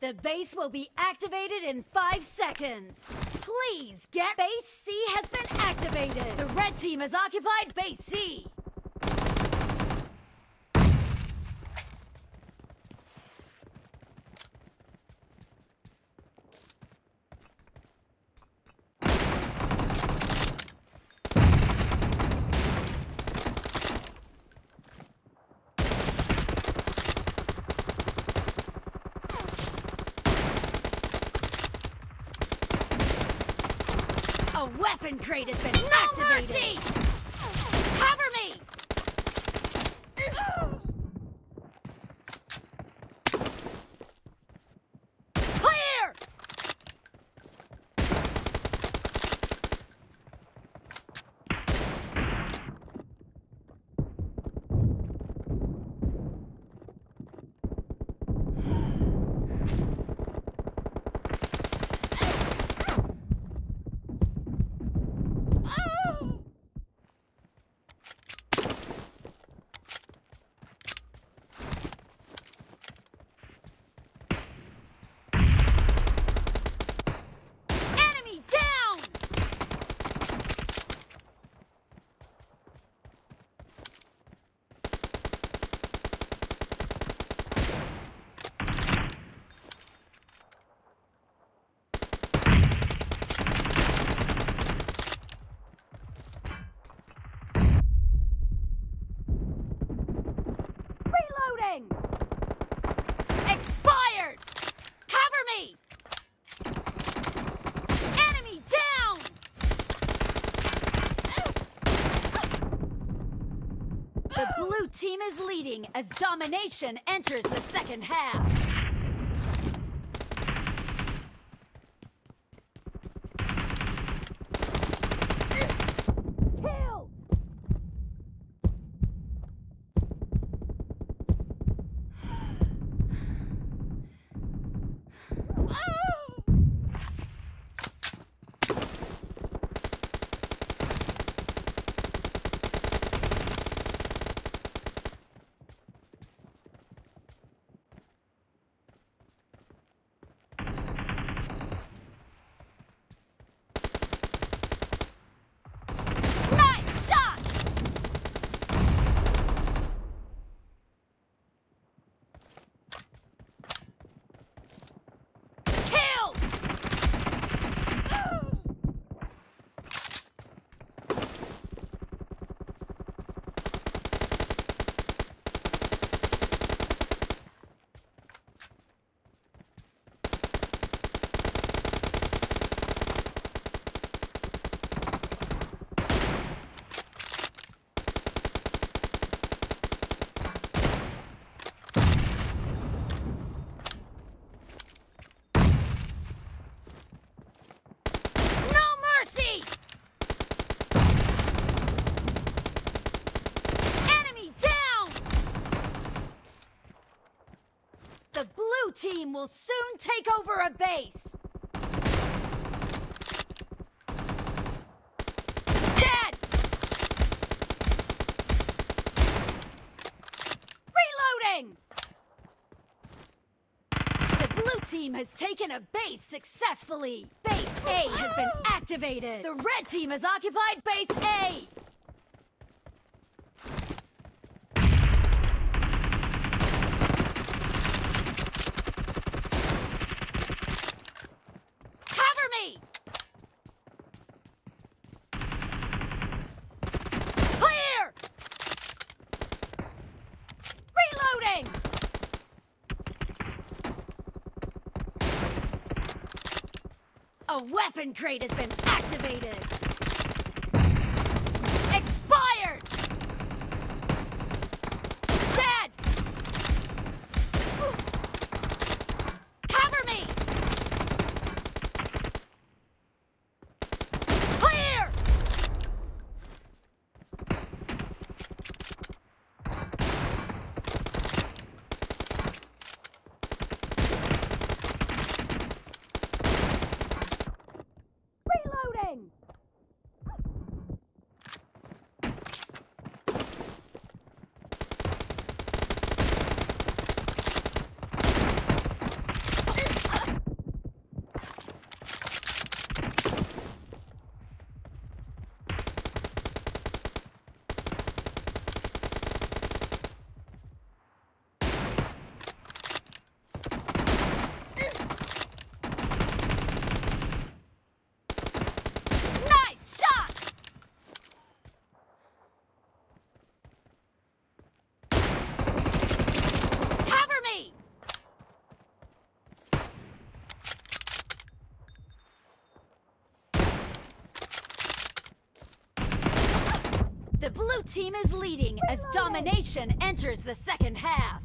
The base will be activated in 5 seconds. Please get... Base C has been activated. The red team has occupied base C. A weapon crate has been activated! No mercy! Cover me! Clear! Expired! Cover me! Enemy down! The blue team is leading as domination enters the second half. Team will soon take over a base. Dead! Reloading! The blue team has taken a base successfully. Base A has been activated. The red team has occupied base A. A weapon crate has been activated! Expired! Dead! Cover me! Clear! team is leading as domination enters the second half.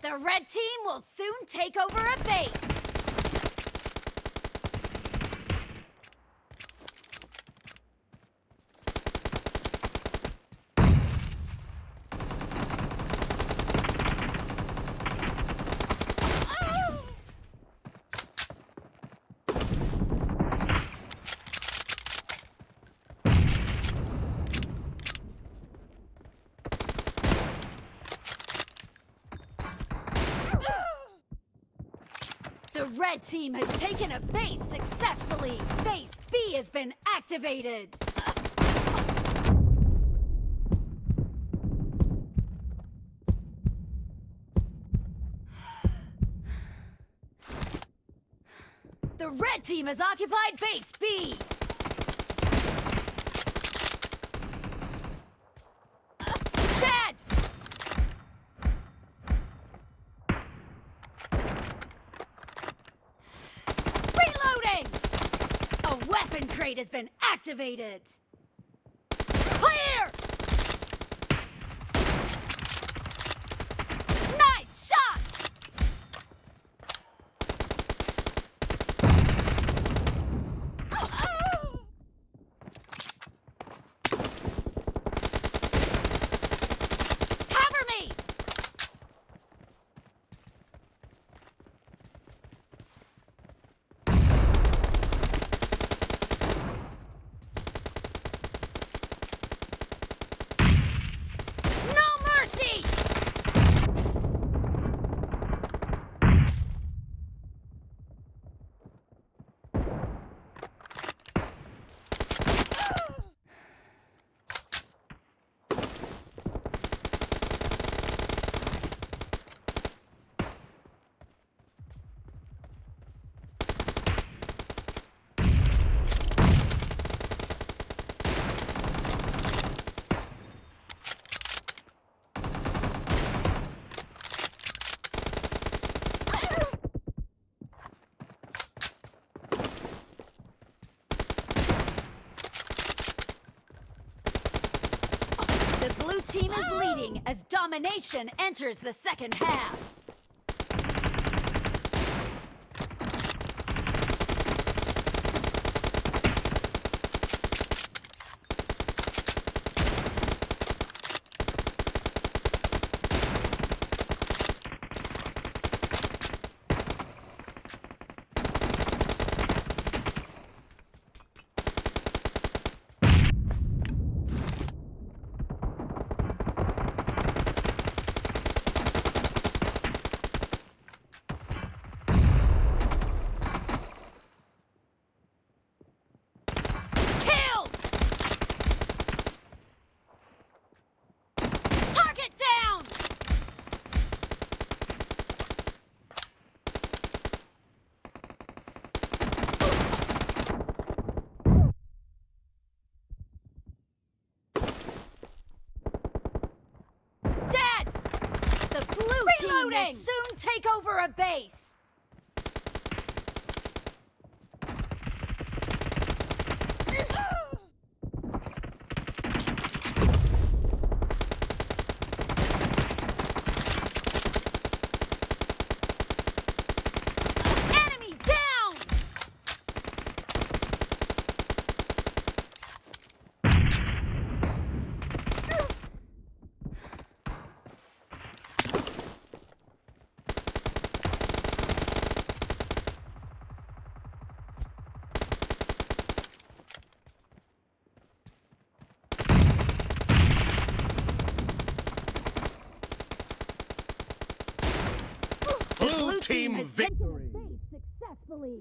The red team will soon take over a base. The red team has taken a base successfully. Base B has been activated. The red team has occupied base B. Weapon crate has been activated! Clear! Nice shot! Oh. Cover me! The team is leading as domination enters the second half. Will soon take over a base. Team victory! Successfully.